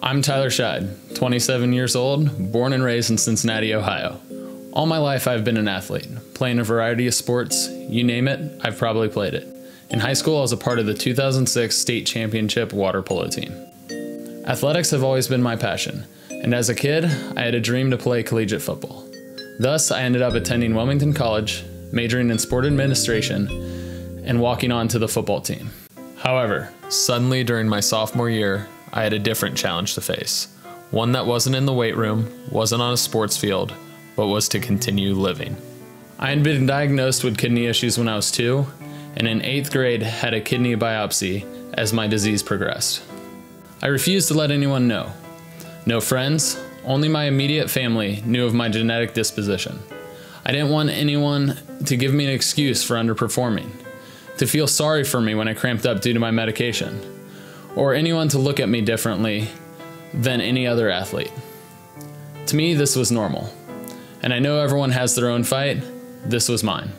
I'm Tyler Scheid, 27 years old, born and raised in Cincinnati, Ohio. All my life I've been an athlete, playing a variety of sports. You name it, I've probably played it. In high school, I was a part of the 2006 state championship water polo team. Athletics have always been my passion, and as a kid, I had a dream to play collegiate football. Thus, I ended up attending Wilmington College, majoring in sport administration, and walking on to the football team. However, suddenly during my sophomore year, I had a different challenge to face, one that wasn't in the weight room, wasn't on a sports field, but was to continue living. I had been diagnosed with kidney issues when I was 2, and in 8th grade had a kidney biopsy as my disease progressed. I refused to let anyone know. No friends, only my immediate family knew of my genetic disposition. I didn't want anyone to give me an excuse for underperforming, to feel sorry for me when I cramped up due to my medication, or anyone to look at me differently than any other athlete. To me, this was normal. And I know everyone has their own fight. This was mine.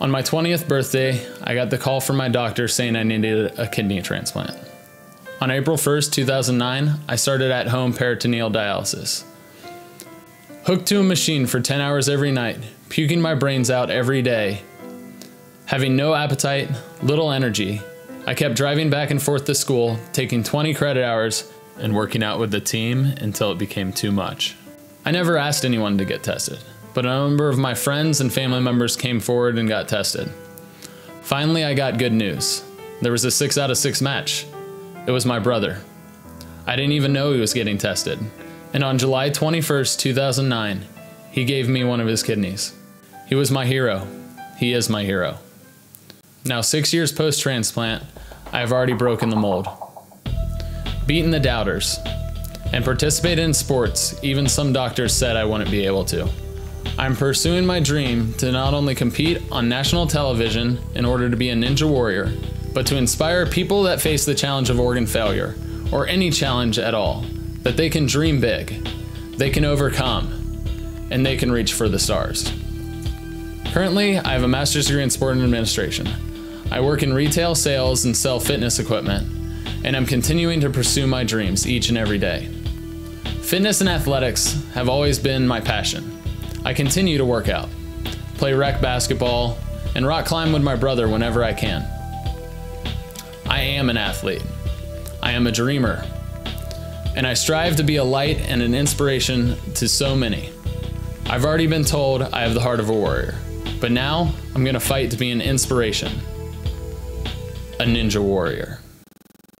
On my 20th birthday, I got the call from my doctor saying I needed a kidney transplant. On April 1st, 2009, I started at-home peritoneal dialysis. Hooked to a machine for 10 hours every night, puking my brains out every day, having no appetite, little energy, I kept driving back and forth to school, taking 20 credit hours and working out with the team until it became too much. I never asked anyone to get tested, but a number of my friends and family members came forward and got tested. Finally, I got good news. There was a 6-out-of-6 match. It was my brother. I didn't even know he was getting tested. And on July 21st, 2009, he gave me one of his kidneys. He was my hero. He is my hero. Now 6 years post-transplant, I have already broken the mold, beaten the doubters, and participated in sports even some doctors said I wouldn't be able to. I'm pursuing my dream to not only compete on national television in order to be a ninja warrior, but to inspire people that face the challenge of organ failure, or any challenge at all, that they can dream big, they can overcome, and they can reach for the stars. Currently, I have a master's degree in sport and administration. I work in retail sales and sell fitness equipment, and I'm continuing to pursue my dreams each and every day. Fitness and athletics have always been my passion. I continue to work out, play rec basketball, and rock climb with my brother whenever I can. I am an athlete. I am a dreamer. And I strive to be a light and an inspiration to so many. I've already been told I have the heart of a warrior, but now I'm gonna fight to be an inspiration, a ninja warrior.